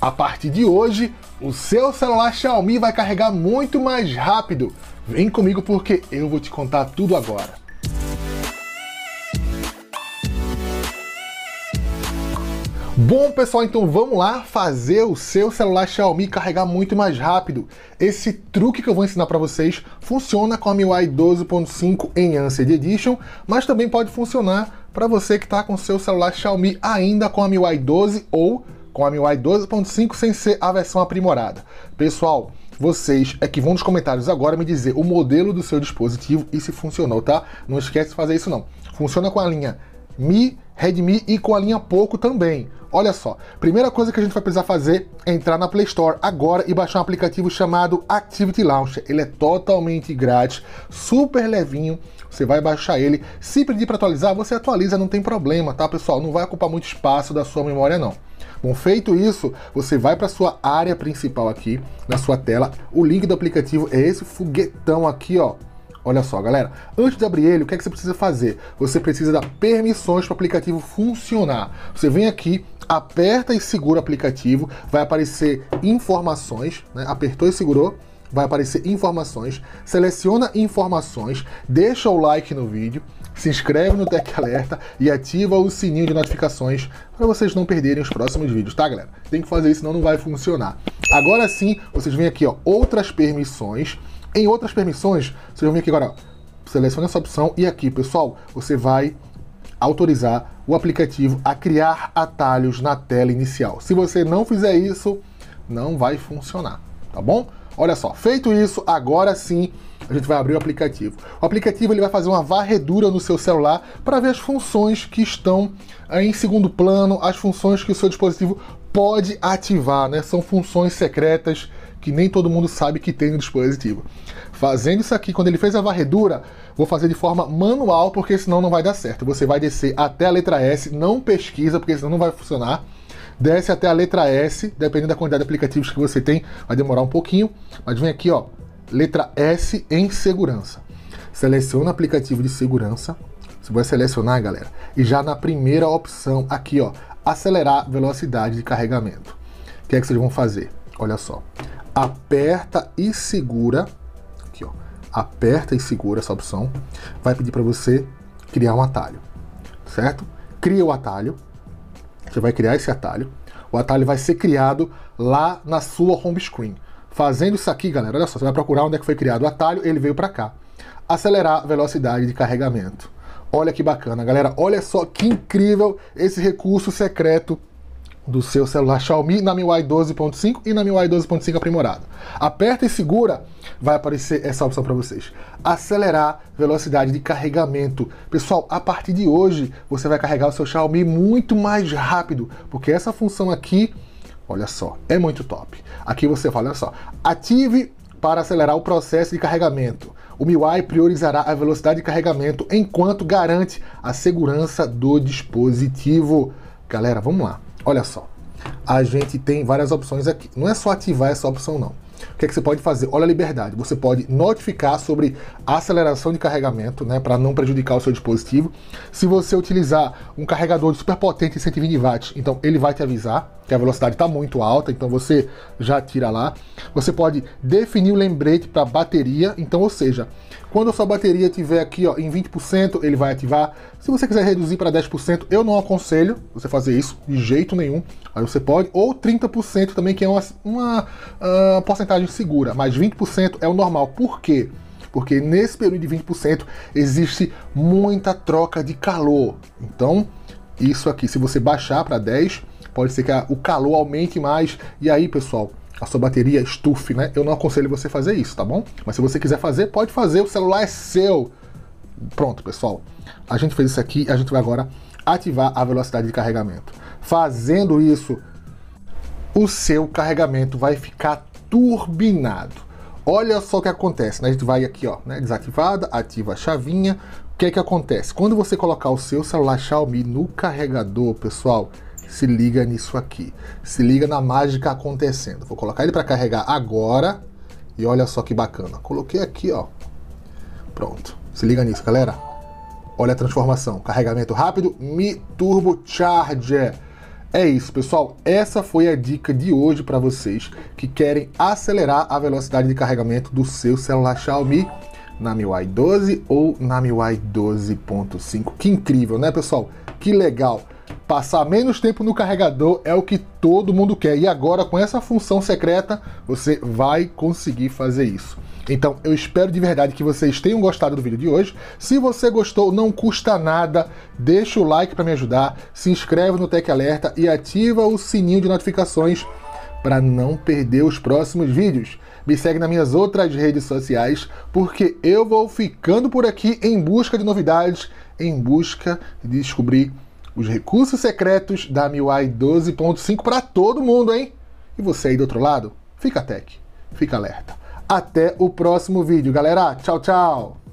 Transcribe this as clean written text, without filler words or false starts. A partir de hoje, o seu celular Xiaomi vai carregar muito mais rápido. Vem comigo porque eu vou te contar tudo agora. Bom pessoal, então vamos lá fazer o seu celular Xiaomi carregar muito mais rápido. Esse truque que eu vou ensinar para vocês funciona com a MIUI 12.5 Enhanced Edition, mas também pode funcionar para você que está com seu celular Xiaomi ainda com a MIUI 12 ou com a MIUI 12.5 sem ser a versão aprimorada. Pessoal, vocês é que vão nos comentários agora me dizer o modelo do seu dispositivo e se funcionou, tá? Não esquece de fazer isso não. Funciona com a linha Mi, Redmi e com a linha Poco também. Olha só, primeira coisa que a gente vai precisar fazer é entrar na Play Store agora e baixar um aplicativo chamado Activity Launcher. Ele é totalmente grátis, super levinho, você vai baixar ele. Se pedir para atualizar, você atualiza, não tem problema, tá pessoal? Não vai ocupar muito espaço da sua memória não. Bom, feito isso, você vai para a sua área principal aqui, na sua tela. O link do aplicativo é esse foguetão aqui, ó. Olha só, galera, antes de abrir ele, o que é que você precisa fazer? Você precisa dar permissões para o aplicativo funcionar. Você vem aqui, aperta e segura o aplicativo, vai aparecer informações, né? Apertou e segurou, vai aparecer informações, seleciona informações, deixa o like no vídeo, se inscreve no Tech Alerta e ativa o sininho de notificações para vocês não perderem os próximos vídeos, tá galera? Tem que fazer isso, senão não vai funcionar. Agora sim, vocês vêm aqui, ó, outras permissões. Em outras permissões, vocês vão vir aqui agora, seleciona essa opção e aqui, pessoal, você vai autorizar o aplicativo a criar atalhos na tela inicial. Se você não fizer isso, não vai funcionar, tá bom? Olha só, feito isso, agora sim, a gente vai abrir o aplicativo. O aplicativo ele vai fazer uma varredura no seu celular para ver as funções que estão em segundo plano, as funções que o seu dispositivo pode ativar, né? São funções secretas que nem todo mundo sabe que tem no dispositivo. Fazendo isso aqui, quando ele fez a varredura, vou fazer de forma manual, porque senão não vai dar certo. Você vai descer até a letra S, não pesquisa, porque senão não vai funcionar. Desce até a letra S, dependendo da quantidade de aplicativos que você tem, vai demorar um pouquinho, mas vem aqui, ó, letra S em segurança. Seleciona aplicativo de segurança, você vai selecionar, galera, e já na primeira opção aqui, ó, acelerar velocidade de carregamento. O que é que vocês vão fazer? Olha só. Aperta e segura, aqui ó, aperta e segura essa opção, vai pedir para você criar um atalho, certo? Cria o atalho, você vai criar esse atalho, o atalho vai ser criado lá na sua home screen. Fazendo isso aqui, galera, olha só, você vai procurar onde é que foi criado o atalho, ele veio para cá. Acelerar a velocidade de carregamento. Olha que bacana, galera, olha só que incrível esse recurso secreto do seu celular Xiaomi na MIUI 12.5 e na MIUI 12.5 aprimorada. Aperta e segura, vai aparecer essa opção para vocês. Acelerar velocidade de carregamento. Pessoal, a partir de hoje, você vai carregar o seu Xiaomi muito mais rápido, porque essa função aqui, olha só, é muito top. Aqui você fala, olha só, ative para acelerar o processo de carregamento. O MIUI priorizará a velocidade de carregamento enquanto garante a segurança do dispositivo. Galera, vamos lá. Olha só, a gente tem várias opções aqui. Não é só ativar essa opção, não. O que é que você pode fazer? Olha a liberdade. Você pode notificar sobre a aceleração de carregamento, né, para não prejudicar o seu dispositivo. Se você utilizar um carregador super potente de 120 watts, então ele vai te avisar que a velocidade está muito alta, então você já tira lá. Você pode definir o lembrete para bateria, então, ou seja, quando a sua bateria estiver aqui ó, em 20%, ele vai ativar. Se você quiser reduzir para 10%, eu não aconselho você fazer isso de jeito nenhum. Aí você pode, ou 30% também, que é uma porcentagem segura, mas 20% é o normal. Por quê? Porque nesse período de 20% existe muita troca de calor. Então, isso aqui, se você baixar para 10, pode ser que o calor aumente mais. E aí, pessoal, a sua bateria estufe, né? Eu não aconselho você fazer isso, tá bom? Mas se você quiser fazer, pode fazer, o celular é seu. Pronto, pessoal. A gente fez isso aqui, a gente vai agora ativar a velocidade de carregamento. Fazendo isso, o seu carregamento vai ficar turbinado. Olha só o que acontece, né? A gente vai aqui, ó, né? Desativada, ativa a chavinha. O que é que acontece? Quando você colocar o seu celular Xiaomi no carregador, pessoal, se liga nisso aqui, se liga na mágica acontecendo. Vou colocar ele para carregar agora e olha só que bacana, coloquei aqui ó, pronto, se liga nisso galera, olha a transformação, carregamento rápido, Mi Turbo Charger. É isso, pessoal. Essa foi a dica de hoje para vocês que querem acelerar a velocidade de carregamento do seu celular Xiaomi na MIUI 12 ou na MIUI 12.5. Que incrível, né, pessoal? Que legal. Passar menos tempo no carregador é o que todo mundo quer. E agora, com essa função secreta, você vai conseguir fazer isso. Então, eu espero de verdade que vocês tenham gostado do vídeo de hoje. Se você gostou, não custa nada, deixa o like para me ajudar, se inscreve no Tech Alerta e ativa o sininho de notificações para não perder os próximos vídeos. Me segue nas minhas outras redes sociais, porque eu vou ficando por aqui em busca de novidades, em busca de descobrir os recursos secretos da MIUI 12.5 para todo mundo, hein? E você aí do outro lado, fica tech, fica alerta. Até o próximo vídeo, galera. Tchau, tchau!